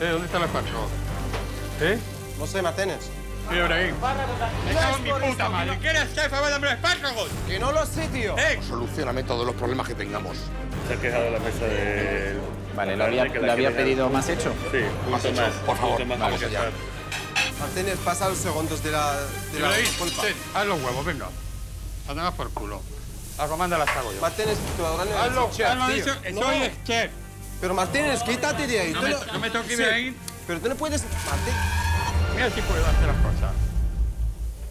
¿Dónde están las cuatro? ¿Eh? No sé, Martínez. Tío Ibrahim. Me cago en mi puta madre. ¿Qué eres, jefe de los espárragos? Que no lo sé, tío. Solucioname todos los problemas que tengamos. Se ha quejado la mesa de... Vale, ¿lo había pedido más hecho? Sí, más hecho. Por favor, vamos allá. Martínez, pasa los segundos de la culpa. Haz los huevos, venga. Andamos por culo. Las comandas las hago yo. Martínez, tú hazlo, chef, tío. Soy el chef. Pero Martínez, quítate de ahí. No me toques de ahí. Pero tú no puedes... Mira si puedo hacer las cosas.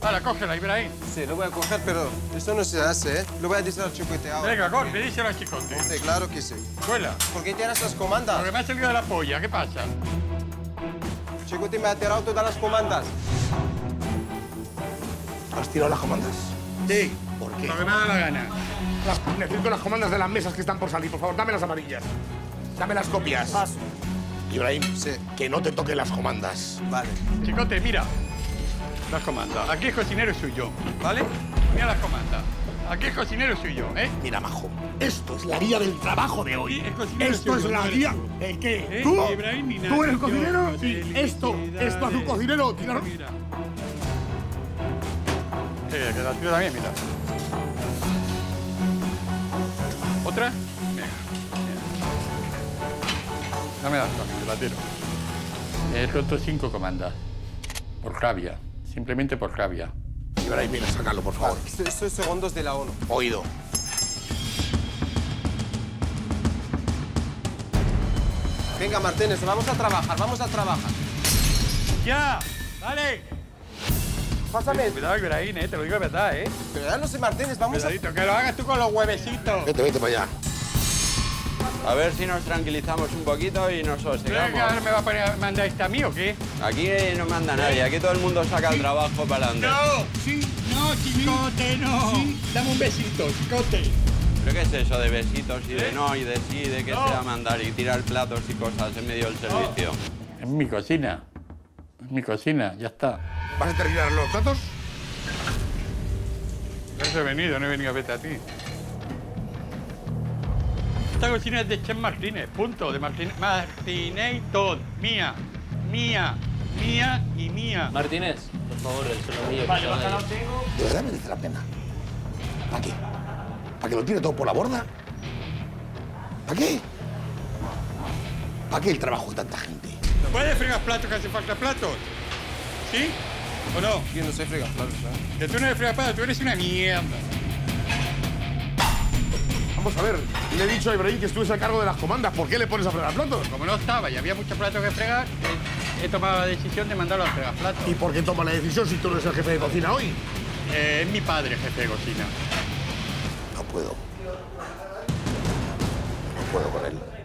Ahora, cógela, Ibrahim. Sí, lo voy a coger, pero esto no se hace, ¿eh? Lo voy a decir al Chicote ahora. Venga, corre, díselo al Chicote. Sí, claro que sí. Cuela. ¿Por qué tienes las comandas? Porque me ha salido de la polla, ¿qué pasa? Chicote me ha tirado todas las comandas. ¿Has tirado las comandas? Sí. ¿Por qué? Porque me ha dado la gana. Necesito las comandas de las mesas que están por salir, por favor, dame las amarillas. Dame las copias. Paso. Ibrahim, sí, que no te toquen las comandas. Vale. Chicote, mira. Las comandas. Aquí el cocinero soy yo, ¿vale? Mira las comandas. Aquí el cocinero soy yo, ¿eh? Mira, majo, esto es la guía del trabajo de hoy. Sí, esto es la guía. ¿El qué? ¿Tú? ¿Tú eres el cocinero? Y esto es un cocinero. Tiraron. Mira. Que la tiro también, mira. ¿Otra? Dame las comandas, la tiro. He suelto 5 comandas. Por rabia. Simplemente por rabia. Ibrahim, mira, sácalo, por favor. Esto es segundos de la ONU. Oído. Venga, Martínez, vamos a trabajar, vamos a trabajar. ¡Ya! ¡Dale! Pásame. Cuidado, Ibrahim, te lo digo de verdad, ¿eh? Pero ya no sé, Martínez, vamos Cuidadito, a... que lo hagas tú con los huevecitos. Vete para allá. A ver si nos tranquilizamos un poquito y nos sosegamos. ¿Crees que me va a poner, mandáis a mí o qué? Aquí no manda nadie, aquí todo el mundo saca el trabajo para adelante. ¡No! ¡Sí! ¡No, Chicote, no! Sí. Dame un besito, Chicote. ¿Pero qué es eso de besitos y de no y de sí, de que sea mandar y tirar platos y cosas en medio del servicio? Es mi cocina. Es mi cocina, ya está. ¿Vas a terminar los platos? No he venido a verte a ti. Esta cocina es de Chen Martínez, punto, de Martínez, todo, mía y mía. Martínez, por favor, el solo vale, bacalao tengo. De verdad merece la pena. ¿Para qué? ¿Para que lo tire todo por la borda? ¿Para qué? ¿Para qué el trabajo de tanta gente? ¿No puedes fregar platos que hace falta platos? ¿Sí? ¿O no? Yo no sé fregar platos, ¿verdad? Que tú no eres fregar platos, tú eres una mierda. Vamos a ver, le he dicho a Ibrahim que estuviese a cargo de las comandas. ¿Por qué le pones a fregar platos? Como no estaba y había muchos platos que fregar, he tomado la decisión de mandarlo a fregar platos. ¿Y por qué toma la decisión si tú no eres el jefe de cocina hoy? Es mi padre jefe de cocina. No puedo. No puedo con él.